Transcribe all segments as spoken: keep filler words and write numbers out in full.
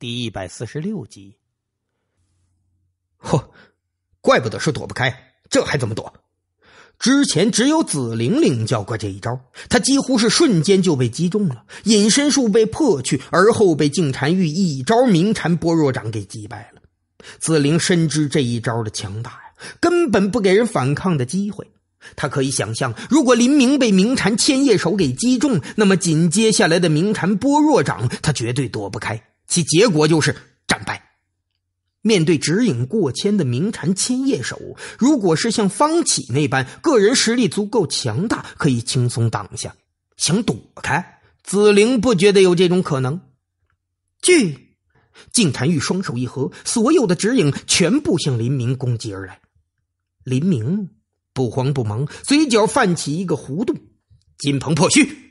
第一百四十六集。嚯，怪不得是躲不开，这还怎么躲？之前只有紫玲玲教过这一招，她几乎是瞬间就被击中了，隐身术被破去，而后被净禅玉一招明禅般若掌给击败了。紫玲深知这一招的强大呀，根本不给人反抗的机会。她可以想象，如果林明被明禅千叶手给击中，那么紧接下来的明禅般若掌她绝对躲不开，其结果就是战败。面对指引过千的明禅千叶手，如果是像方启那般个人实力足够强大，可以轻松挡下。想躲开，紫菱不觉得有这种可能。去！净禅玉双手一合，所有的指引全部向林明攻击而来。林明不慌不忙，嘴角泛起一个弧度，金鹏破虚。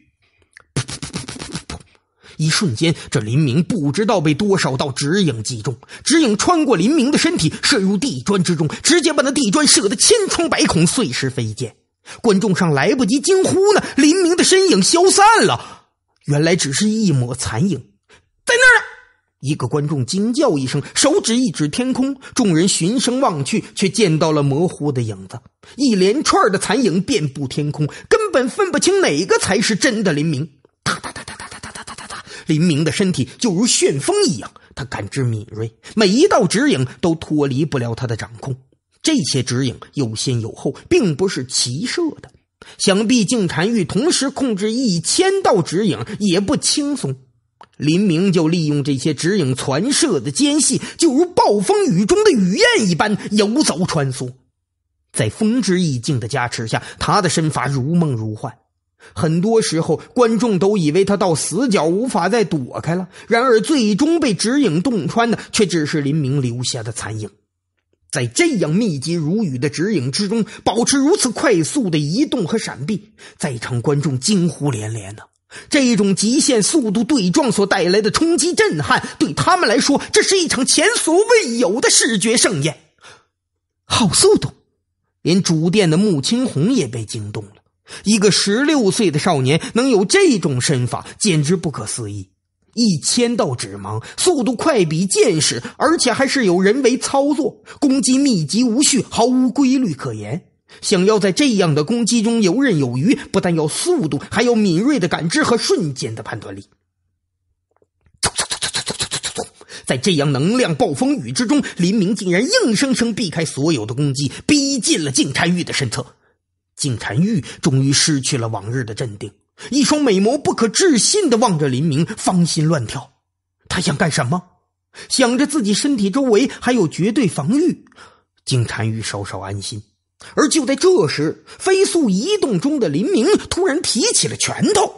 一瞬间，这林明不知道被多少道指影击中，指影穿过林明的身体，射入地砖之中，直接把那地砖射得千疮百孔，碎石飞溅。观众上来不及惊呼呢，林明的身影消散了，原来只是一抹残影，在那儿呢！一个观众惊叫一声，手指一指天空，众人循声望去，却见到了模糊的影子，一连串的残影遍布天空，根本分不清哪个才是真的林明。林明的身体就如旋风一样，他感知敏锐，每一道指引都脱离不了他的掌控。这些指引有先有后，并不是齐射的，想必净禅玉同时控制一千道指引也不轻松。林明就利用这些指引传射的间隙，就如暴风雨中的雨燕一般游走穿梭。在风之意境的加持下，他的身法如梦如幻。很多时候观众都以为他到死角无法再躲开了，然而最终被指影洞穿的却只是林明留下的残影。在这样密集如雨的指影之中保持如此快速的移动和闪避，在场观众惊呼连连呢、啊。这种极限速度对撞所带来的冲击震撼，对他们来说这是一场前所未有的视觉盛宴。好速度！连主殿的穆青红也被惊动了，一个十六岁的少年能有这种身法，简直不可思议。一千道指芒，速度快比箭矢，而且还是有人为操作，攻击密集无序，毫无规律可言。想要在这样的攻击中游刃有余，不但要速度，还要敏锐的感知和瞬间的判断力。在这样能量暴风雨之中，林明竟然硬生生避开所有的攻击，逼近了净禅玉的身侧。净禅玉终于失去了往日的镇定，一双美眸不可置信地望着林明，芳心乱跳。他想干什么？想着自己身体周围还有绝对防御，净禅玉稍稍安心。而就在这时，飞速移动中的林明突然提起了拳头。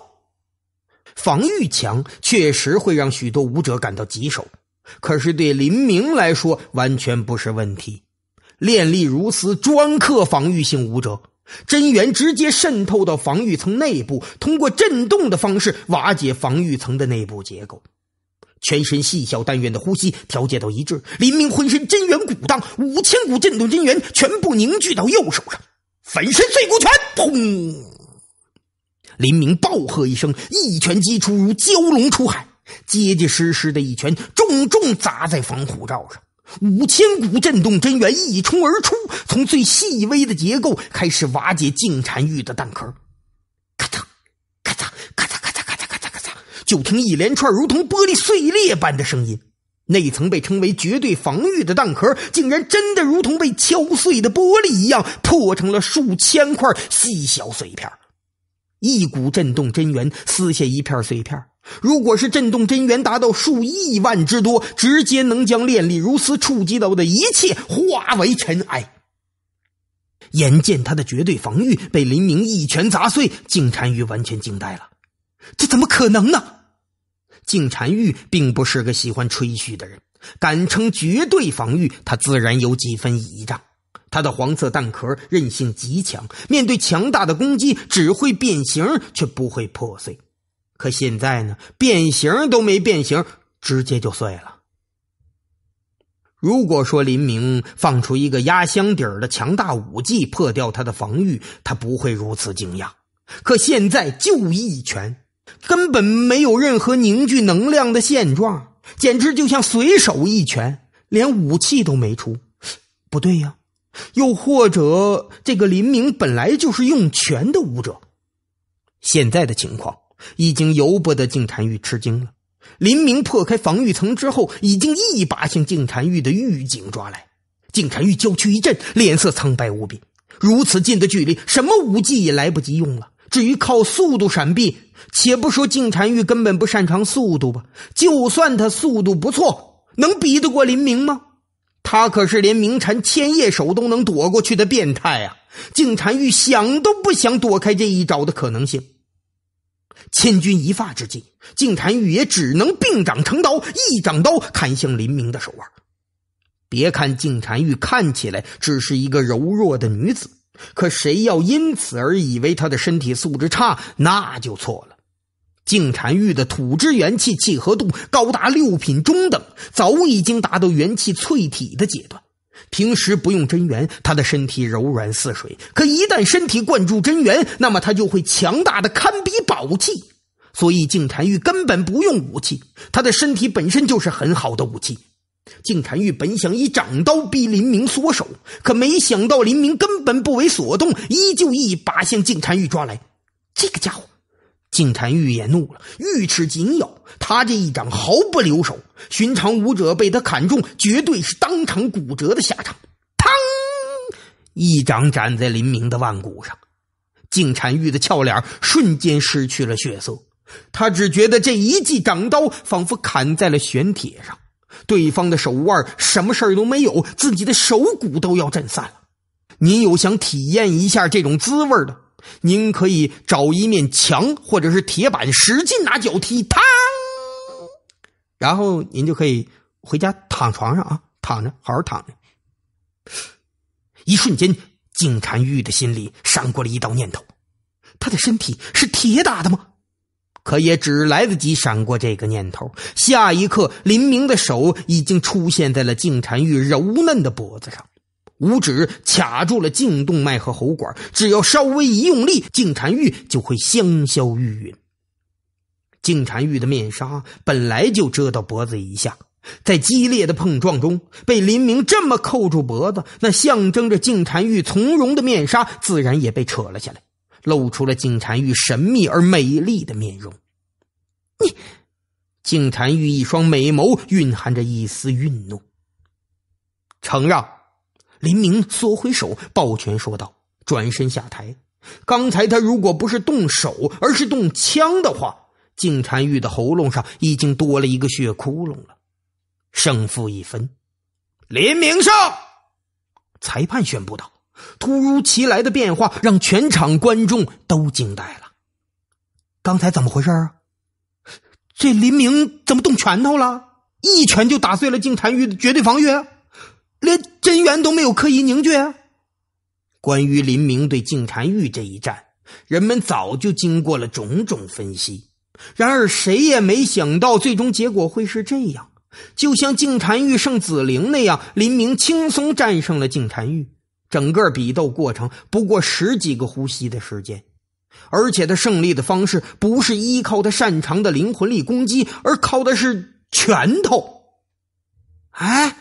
防御强确实会让许多武者感到棘手，可是对林明来说完全不是问题。练力如斯，专克防御性武者，真元直接渗透到防御层内部，通过震动的方式瓦解防御层的内部结构。全身细小单元的呼吸调节到一致，林明浑身真元鼓荡，五千股震动真元全部凝聚到右手上，粉身碎骨拳！砰！林明暴喝一声，一拳击出如蛟龙出海，结结实实的一拳重重砸在防护罩上。五千股震动真元一冲而出，从最细微的结构开始瓦解净禅玉的蛋壳。咔嚓咔嚓咔嚓咔嚓咔嚓咔嚓咔嚓，就听一连串如同玻璃碎裂般的声音，那层被称为绝对防御的蛋壳竟然真的如同被敲碎的玻璃一样，破成了数千块细小碎片。一股震动真元撕下一片碎片，如果是震动真元达到数亿万之多，直接能将炼力如斯触及到的一切化为尘埃。眼见他的绝对防御被林明一拳砸碎，净禅玉完全惊呆了。这怎么可能呢？净禅玉并不是个喜欢吹嘘的人，敢称绝对防御，他自然有几分倚仗。他的黄色蛋壳韧性极强，面对强大的攻击只会变形，却不会破碎。可现在呢，变形都没变形，直接就碎了。如果说林明放出一个压箱底儿的强大武技破掉他的防御，他不会如此惊讶。可现在就一拳，根本没有任何凝聚能量的现状，简直就像随手一拳，连武器都没出。不对呀，又或者这个林明本来就是用拳的武者。现在的情况已经由不得敬单玉吃惊了。林明破开防御层之后，已经一把向敬单玉的狱警抓来。敬单玉娇躯一震，脸色苍白无比。如此近的距离，什么武技也来不及用了，至于靠速度闪避，且不说敬单玉根本不擅长速度吧，就算他速度不错，能比得过林明吗？他可是连明禅千叶手都能躲过去的变态啊！敬单玉想都不想躲开这一招的可能性。千钧一发之际，敬单玉也只能并掌成刀，一掌刀砍向林明的手腕。别看敬单玉看起来只是一个柔弱的女子，可谁要因此而以为她的身体素质差，那就错了。敬单玉的土之元气契合度高达六品中等，早已经达到元气淬体的阶段。平时不用真元，他的身体柔软似水，可一旦身体灌注真元，那么他就会强大的堪比宝器。所以敬单玉根本不用武器，他的身体本身就是很好的武器。敬单玉本想以掌刀逼林明缩手，可没想到林明根本不为所动，依旧一把向敬单玉抓来。这个家伙，敬单玉也怒了，玉齿紧咬，他这一掌毫不留手，寻常武者被他砍中，绝对是当场骨折的下场。砰！一掌斩在林明的腕骨上，敬单玉的俏脸瞬间失去了血色，他只觉得这一记掌刀仿佛砍在了玄铁上，对方的手腕什么事儿都没有，自己的手骨都要震散了。您有想体验一下这种滋味的，您可以找一面墙或者是铁板，使劲拿脚踢，嘡，然后您就可以回家躺床上啊，躺着，好好躺着。一瞬间，敬单玉的心里闪过了一道念头：他的身体是铁打的吗？可也只来得及闪过这个念头，下一刻林明的手已经出现在了敬单玉柔嫩的脖子上，五指卡住了颈动脉和喉管，只要稍微一用力，敬单玉就会香消玉殒。敬单玉的面纱本来就遮到脖子以下，在激烈的碰撞中被林明这么扣住脖子，那象征着敬单玉从容的面纱自然也被扯了下来，露出了敬单玉神秘而美丽的面容。你，敬单玉一双美眸蕴含着一丝愠怒。承让，林明缩回手，抱拳说道，转身下台。刚才他如果不是动手，而是动枪的话，敬单玉的喉咙上已经多了一个血窟窿了。胜负一分。林明胜！裁判宣布道。突如其来的变化让全场观众都惊呆了。刚才怎么回事啊？这林明怎么动拳头了？一拳就打碎了敬单玉的绝对防御，连真元都没有刻意凝聚。关于林明对敬单玉这一战，人们早就经过了种种分析，然而谁也没想到最终结果会是这样。就像敬单玉胜紫菱那样，林明轻松战胜了敬单玉。整个比斗过程不过十几个呼吸的时间，而且他胜利的方式不是依靠他擅长的灵魂力攻击，而靠的是拳头。哎，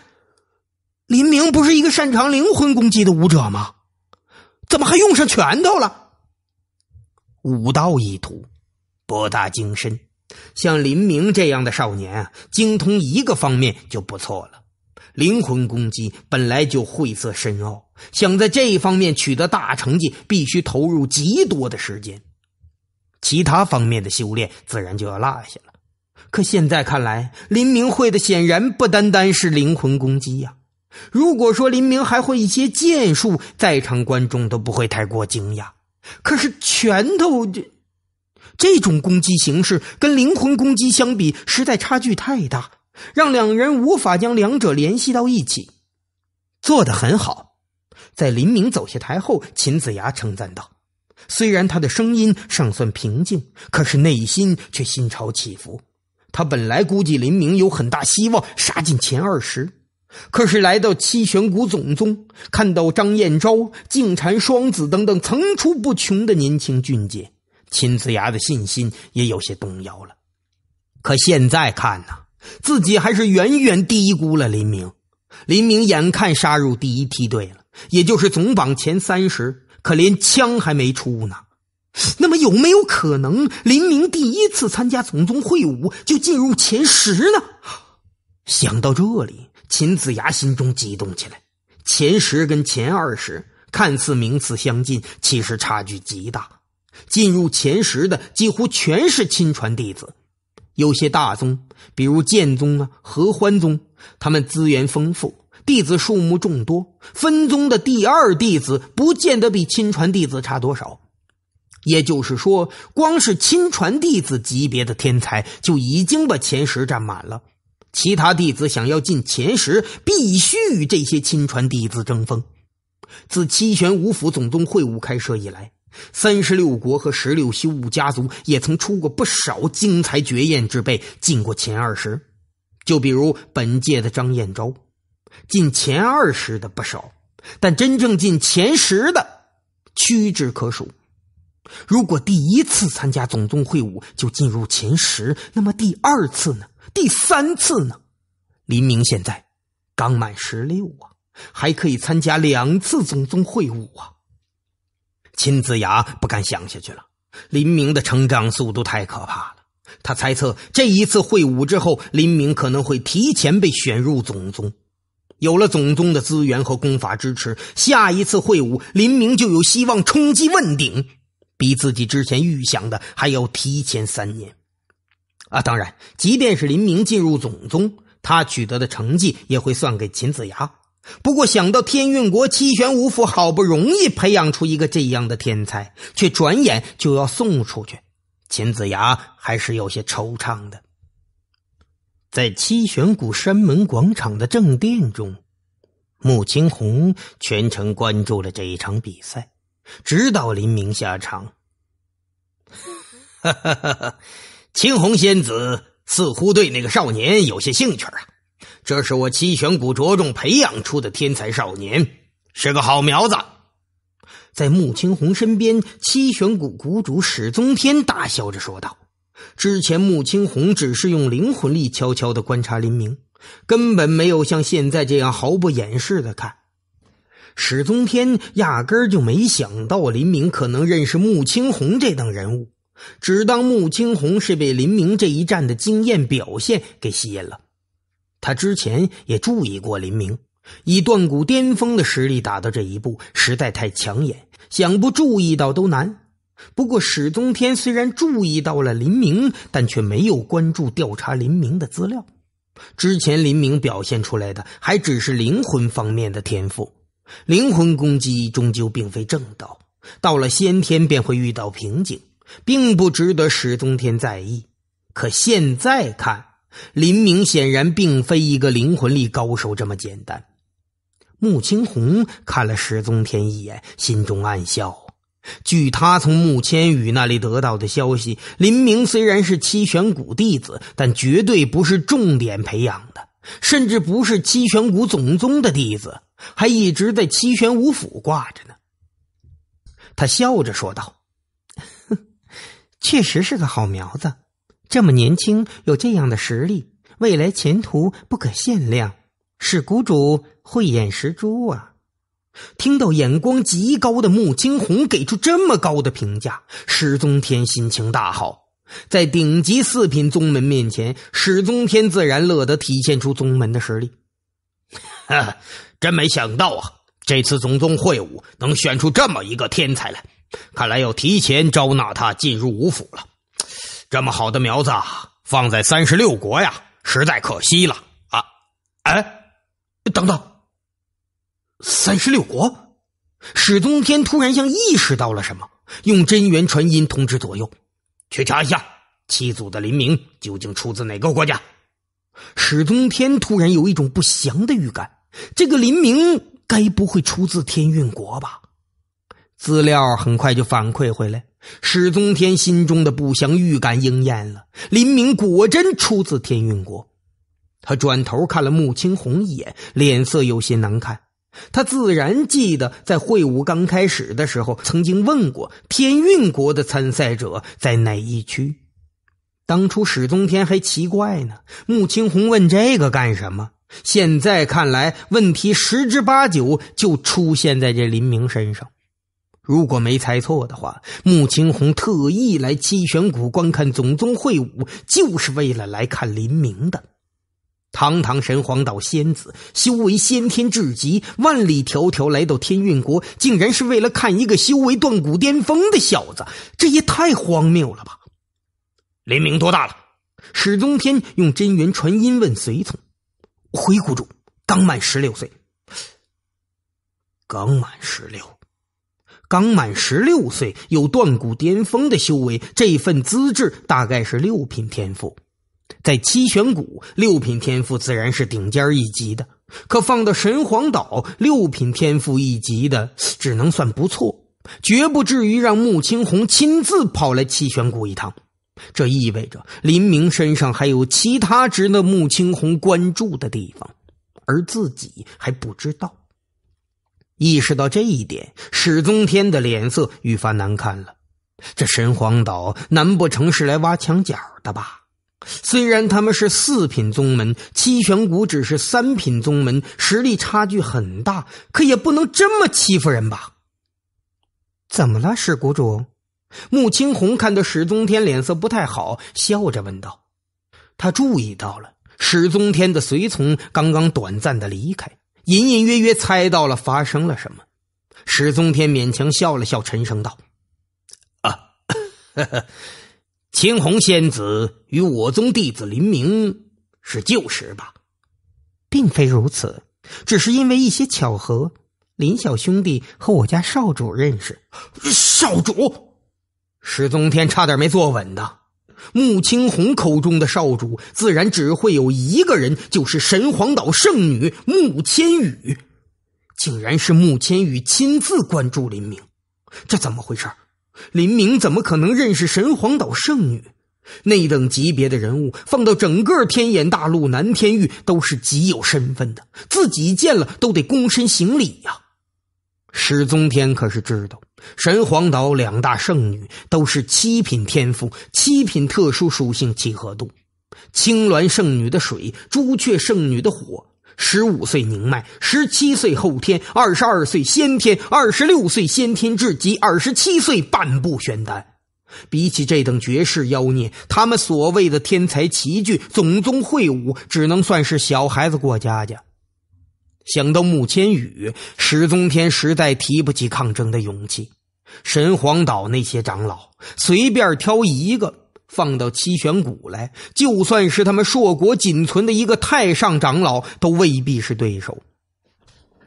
林明不是一个擅长灵魂攻击的武者吗？怎么还用上拳头了？武道一途，博大精深，像林明这样的少年啊，精通一个方面就不错了。灵魂攻击本来就晦涩深奥，想在这一方面取得大成绩，必须投入极多的时间，其他方面的修炼自然就要落下了。可现在看来，林明会的显然不单单是灵魂攻击呀、啊。如果说林明还会一些剑术，在场观众都不会太过惊讶。可是拳头这这种攻击形式跟灵魂攻击相比，实在差距太大，让两人无法将两者联系到一起。做得很好。在林明走下台后，秦子牙称赞道，虽然他的声音尚算平静，可是内心却心潮起伏。他本来估计林明有很大希望杀进前二十，可是来到七玄谷总宗，看到张彦昭、净禅双子等等层出不穷的年轻俊杰，秦子牙的信心也有些动摇了。可现在看呢、啊自己还是远远低估了林明。林明眼看杀入第一梯队了，也就是总榜前三十，可连枪还没出呢。那么有没有可能林明第一次参加总综会武就进入前十呢？想到这里，秦子牙心中激动起来。前十跟前二十看似名次相近，其实差距极大。进入前十的几乎全是亲传弟子，有些大宗，比如建宗啊、合欢宗，他们资源丰富，弟子数目众多，分宗的第二弟子不见得比亲传弟子差多少。也就是说，光是亲传弟子级别的天才就已经把前十占满了，其他弟子想要进前十，必须与这些亲传弟子争锋。自七玄五府总综会武开设以来，三十六国和十六修武家族也曾出过不少精彩绝艳之辈进过前二十，就比如本届的张彦昭，进前二十的不少，但真正进前十的屈指可数。如果第一次参加总综会武就进入前十，那么第二次呢？第三次呢？林明现在刚满十六啊，还可以参加两次总综会武啊。秦子牙不敢想下去了，林明的成长速度太可怕了。他猜测这一次会武之后，林明可能会提前被选入总综。有了总综的资源和功法支持，下一次会武林明就有希望冲击问鼎，比自己之前预想的还要提前三年。啊，当然，即便是林明进入总综，他取得的成绩也会算给秦子牙。不过想到天运国七玄五府好不容易培养出一个这样的天才，却转眼就要送出去，秦子牙还是有些惆怅的。在七玄谷山门广场的正殿中，穆青红全程关注了这一场比赛，直到林明下场。哈哈哈哈，青红仙子似乎对那个少年有些兴趣啊，这是我七玄谷着重培养出的天才少年，是个好苗子。在穆青红身边，七玄谷谷主史宗天大笑着说道。之前穆青红只是用灵魂力悄悄地观察林明，根本没有像现在这样毫不掩饰地看。史宗天压根儿就没想到林明可能认识穆青红这等人物，只当穆青红是被林明这一战的惊艳表现给吸引了。他之前也注意过林明，以断骨巅峰的实力打到这一步实在太抢眼，想不注意到都难。不过史宗天虽然注意到了林明，但却没有关注调查林明的资料。之前林明表现出来的还只是灵魂方面的天赋，灵魂攻击终究并非正道，到了先天便会遇到瓶颈，并不值得史宗天在意。可现在看，林明显然并非一个灵魂力高手这么简单。穆青红看了史宗天一眼，心中暗笑。据他从穆千羽那里得到的消息，林明虽然是七玄谷弟子，但绝对不是重点培养的，甚至不是七玄谷总宗的弟子，还一直在七玄五府挂着呢。他笑着说道，确实是个好苗子，这么年轻有这样的实力，未来前途不可限量，史谷主慧眼识珠啊。听到眼光极高的穆青红给出这么高的评价，史宗天心情大好。在顶级四品宗门面前，史宗天自然乐得体现出宗门的实力。啊，真没想到啊，这次总综会武能选出这么一个天才来，看来要提前招纳他进入五府了。这么好的苗子放在三十六国呀，实在可惜了啊！哎，等等，三十六国？史宗天突然像意识到了什么，用真元传音通知左右，去查一下七祖的林明究竟出自哪个国家。史宗天突然有一种不祥的预感，这个林明该不会出自天运国吧？资料很快就反馈回来，史宗天心中的不祥预感应验了，林明果真出自天运国。他转头看了穆青红一眼，脸色有些难看。他自然记得在会武刚开始的时候曾经问过天运国的参赛者在哪一区，当初史宗天还奇怪呢，穆青红问这个干什么？现在看来，问题十之八九就出现在这林明身上。如果没猜错的话，穆青红特意来七玄谷观看总宗会武，就是为了来看林明的。堂堂神皇岛仙子，修为先天至极，万里迢迢来到天运国，竟然是为了看一个修为断骨巅峰的小子，这也太荒谬了吧！林明多大了？史宗天用真元传音问随从。回谷主，刚满十六岁。刚满十六，刚满十六岁，有断骨巅峰的修为，这份资质大概是六品天赋。在七玄谷，六品天赋自然是顶尖一级的，可放到神皇岛，六品天赋一级的只能算不错，绝不至于让穆青红亲自跑来七玄谷一趟。这意味着林明身上还有其他值得穆青红关注的地方，而自己还不知道。意识到这一点，史宗天的脸色愈发难看了。这神皇岛难不成是来挖墙角的吧？虽然他们是四品宗门，七玄谷只是三品宗门，实力差距很大，可也不能这么欺负人吧？怎么了，史谷主？穆青红看到史宗天脸色不太好，笑着问道。他注意到了史宗天的随从刚刚短暂的离开，隐隐约约猜到了发生了什么。史宗天勉强笑了笑，沉声道：啊，呵呵，青红仙子与我宗弟子林明是旧识吧？并非如此，只是因为一些巧合，林小兄弟和我家少主认识。少主？史宗天差点没坐稳的。穆青红口中的少主自然只会有一个人，就是神皇岛圣女穆千羽。竟然是穆千羽亲自关注林明，这怎么回事？林明怎么可能认识神皇岛圣女？那等级别的人物放到整个天眼大陆南天域都是极有身份的，自己见了都得躬身行礼呀、啊。史宗天可是知道，神皇岛两大圣女都是七品天赋，七品特殊属性契合度，青鸾圣女的水，朱雀圣女的火。十五岁凝脉，十七岁后天，二十二岁先天，二十六岁先天至极，二十七岁半步玄丹。比起这等绝世妖孽，他们所谓的天才奇聚、总宗会武，只能算是小孩子过家家。想到穆千羽，史宗天实在提不起抗争的勇气。神皇岛那些长老，随便挑一个放到七玄谷来，就算是他们硕国仅存的一个太上长老都未必是对手。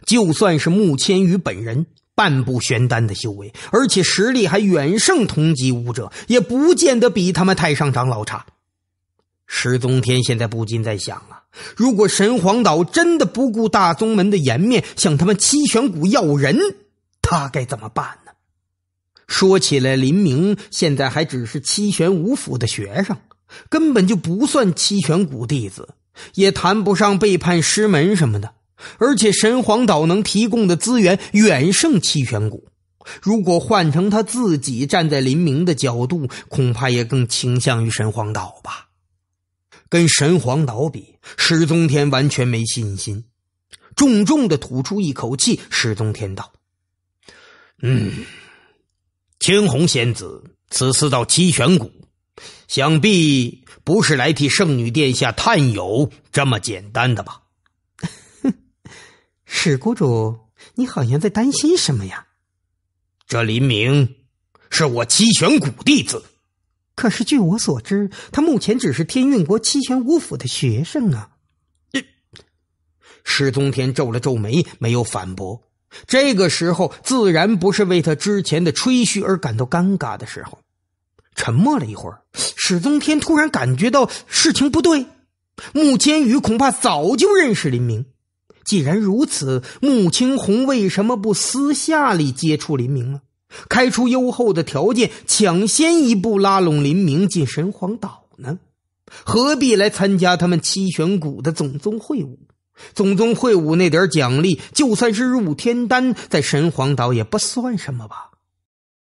就算是穆千羽本人半步玄丹的修为，而且实力还远胜同级武者，也不见得比他们太上长老差。史宗天现在不禁在想啊，如果神皇岛真的不顾大宗门的颜面向他们七玄谷要人，他该怎么办呢？说起来，林明现在还只是七玄武府的学生，根本就不算七玄谷弟子，也谈不上背叛师门什么的。而且神皇岛能提供的资源远胜七玄谷，如果换成他自己站在林明的角度，恐怕也更倾向于神皇岛吧。跟神皇岛比，史宗天完全没信心。重重的吐出一口气，史宗天道：嗯青红仙子此次到七玄谷，想必不是来替圣女殿下探友这么简单的吧？史谷主，你好像在担心什么呀？这林明是我七玄谷弟子，可是据我所知，他目前只是天运国七玄武府的学生啊。史宗天皱了皱眉，没有反驳。这个时候自然不是为他之前的吹嘘而感到尴尬的时候。沉默了一会儿，史宗天突然感觉到事情不对，穆千羽恐怕早就认识林明。既然如此，穆青红为什么不私下里接触林明呢？开出优厚的条件，抢先一步拉拢林明进神皇岛呢？何必来参加他们七玄谷的总宗会武？总宗会武那点奖励，就算是入天丹，在神皇岛也不算什么吧。